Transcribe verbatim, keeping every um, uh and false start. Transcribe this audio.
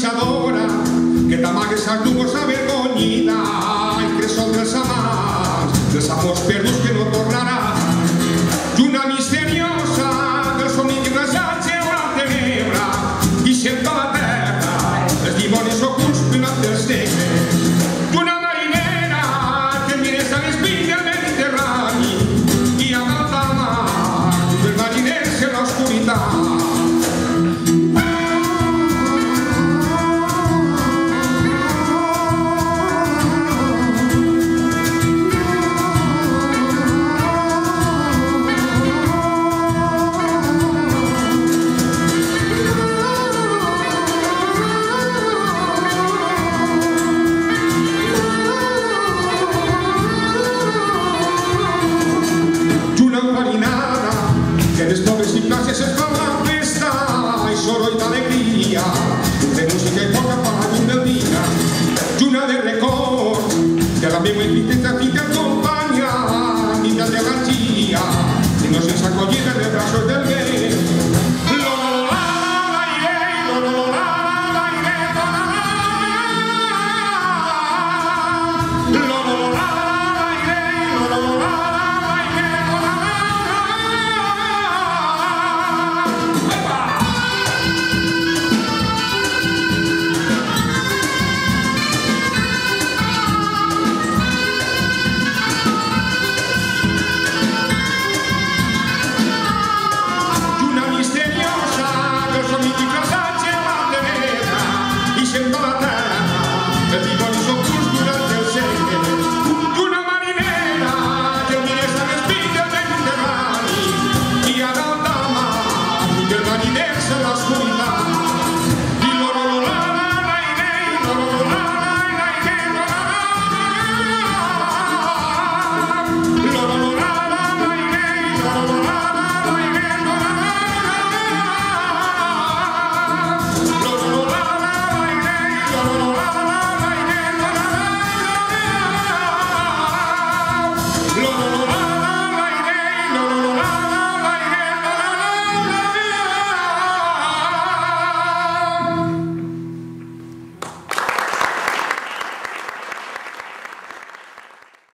pisadora, que t'amagues al tubos avergonyida i que sol dels amants, dels amors perduts que no tornarà. Lluna misteriosa del somni que rajat geurà tenebra i sent a la terra els dimonis ocults plenats dels negres.